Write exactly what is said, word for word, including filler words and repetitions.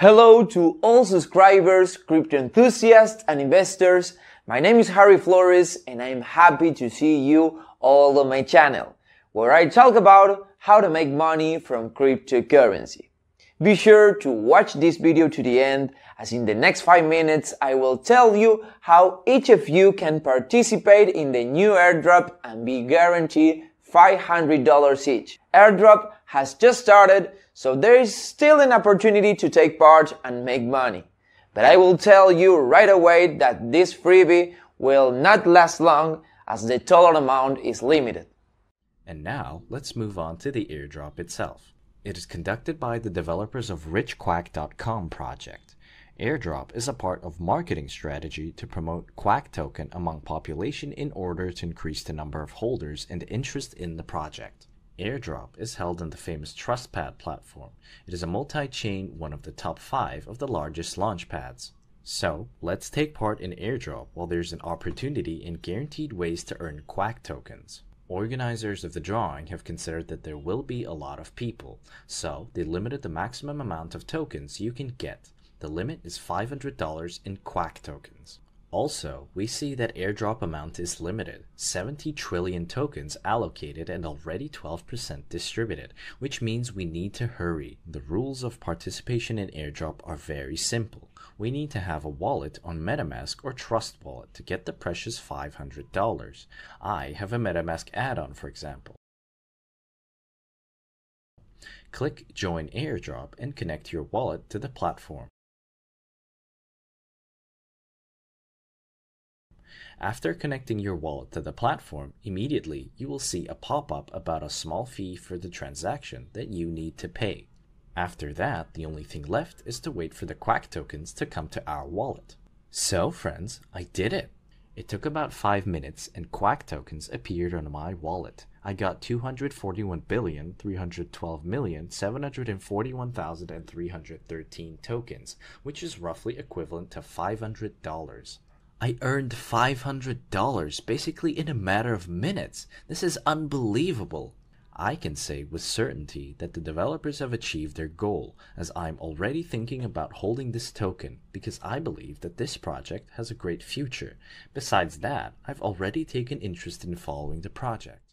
Hello to all subscribers, crypto enthusiasts and investors. My name is Harry Flores and I am happy to see you all on my channel, where I talk about how to make money from cryptocurrency. Be sure to watch this video to the end, as in the next five minutes I will tell you how each of you can participate in the new airdrop and be guaranteed five hundred dollars each. Airdrop has just started, so there is still an opportunity to take part and make money. But I will tell you right away that this freebie will not last long, as the total amount is limited. And now let's move on to the airdrop itself. It is conducted by the developers of Rich Quack dot com project. Airdrop is a part of marketing strategy to promote Quack Token among population in order to increase the number of holders and interest in the project. Airdrop is held on the famous Trustpad platform. It is a multi-chain, one of the top five of the largest launchpads. So let's take part in airdrop while there's an opportunity and guaranteed ways to earn Quack tokens. Organizers of the drawing have considered that there will be a lot of people, so they limited the maximum amount of tokens you can get. The limit is five hundred dollars in Quack tokens. Also, we see that airdrop amount is limited, seventy trillion tokens allocated and already twelve percent distributed, which means we need to hurry. The rules of participation in airdrop are very simple. We need to have a wallet on MetaMask or TrustWallet to get the precious five hundred dollars. I have a MetaMask add-on, for example. Click Join Airdrop and connect your wallet to the platform. After connecting your wallet to the platform, immediately you will see a pop-up about a small fee for the transaction that you need to pay. After that, the only thing left is to wait for the Quack tokens to come to our wallet. So friends, I did it! It took about five minutes and Quack tokens appeared on my wallet. I got two hundred forty-one billion, three hundred twelve million, seven hundred forty-one thousand, three hundred thirteen tokens, which is roughly equivalent to five hundred dollars. I earned five hundred dollars basically in a matter of minutes. This is unbelievable. I can say with certainty that the developers have achieved their goal, as I'm already thinking about holding this token because I believe that this project has a great future. Besides that, I've already taken interest in following the project.